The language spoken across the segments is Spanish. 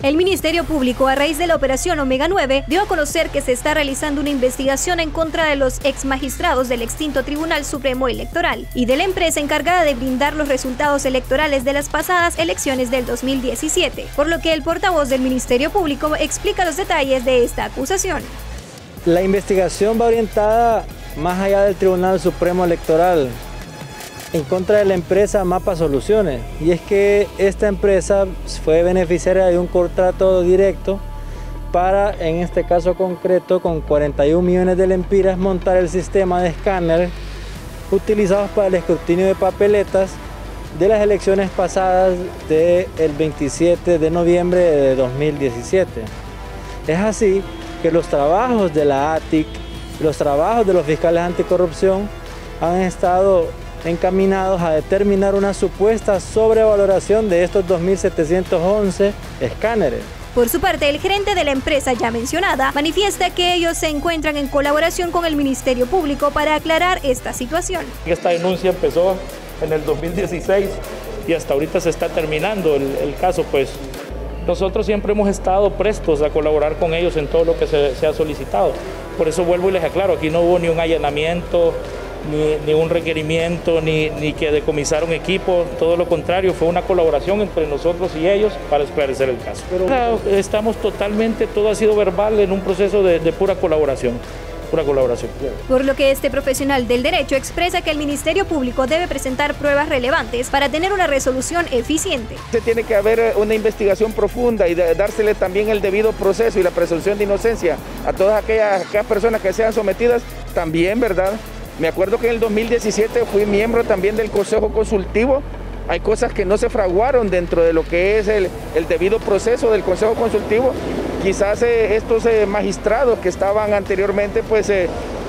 El Ministerio Público, a raíz de la Operación Omega 9, dio a conocer que se está realizando una investigación en contra de los exmagistrados del extinto Tribunal Supremo Electoral y de la empresa encargada de brindar los resultados electorales de las pasadas elecciones del 2017, por lo que el portavoz del Ministerio Público explica los detalles de esta acusación. La investigación va orientada más allá del Tribunal Supremo Electoral, en contra de la empresa Mapa Soluciones, y es que esta empresa fue beneficiaria de un contrato directo para, en este caso concreto, con 41 millones de lempiras montar el sistema de escáner utilizados para el escrutinio de papeletas de las elecciones pasadas del 27 de noviembre de 2017. Es así que los trabajos de la ATIC, los trabajos de los fiscales anticorrupción han estado encaminados a determinar una supuesta sobrevaloración de estos 2.711 escáneres. Por su parte, el gerente de la empresa ya mencionada manifiesta que ellos se encuentran en colaboración con el Ministerio Público para aclarar esta situación. Esta denuncia empezó en el 2016 y hasta ahorita se está terminando el caso. Pues nosotros siempre hemos estado prestos a colaborar con ellos en todo lo que se ha solicitado. Por eso vuelvo y les aclaro, aquí no hubo ni un allanamiento, ni un requerimiento, ni que decomisaron equipo, todo lo contrario, fue una colaboración entre nosotros y ellos para esclarecer el caso. Pero estamos totalmente, todo ha sido verbal en un proceso de pura colaboración. Por lo que este profesional del derecho expresa que el Ministerio Público debe presentar pruebas relevantes para tener una resolución eficiente. Se tiene que haber una investigación profunda y dársele también el debido proceso y la presunción de inocencia a todas aquellas personas que sean sometidas también, ¿verdad? Me acuerdo que en el 2017 fui miembro también del Consejo Consultivo. Hay cosas que no se fraguaron dentro de lo que es el debido proceso del Consejo Consultivo. Quizás estos magistrados que estaban anteriormente pues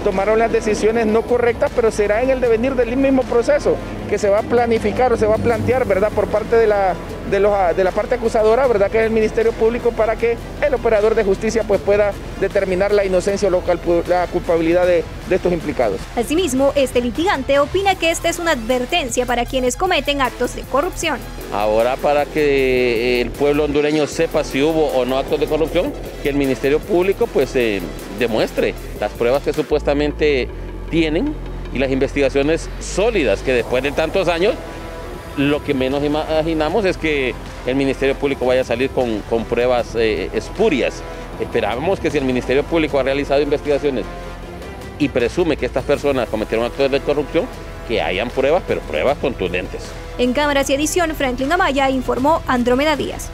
tomaron las decisiones no correctas, pero será en el devenir del mismo proceso que se va a planificar o se va a plantear, ¿verdad?, por parte de la parte acusadora, ¿verdad?, que es el Ministerio Público, para que el operador de justicia pues pueda determinar la inocencia o la culpabilidad de estos implicados. Asimismo, este litigante opina que esta es una advertencia para quienes cometen actos de corrupción. Ahora, para que el pueblo hondureño sepa si hubo o no actos de corrupción, que el Ministerio Público pues demuestre las pruebas que supuestamente tienen y las investigaciones sólidas, que después de tantos años lo que menos imaginamos es que el Ministerio Público vaya a salir con pruebas espurias. Esperábamos que si el Ministerio Público ha realizado investigaciones y presume que estas personas cometieron actos de corrupción, que hayan pruebas, pero pruebas contundentes. En cámaras y edición, Franklin Amaya, informó Andromeda Díaz.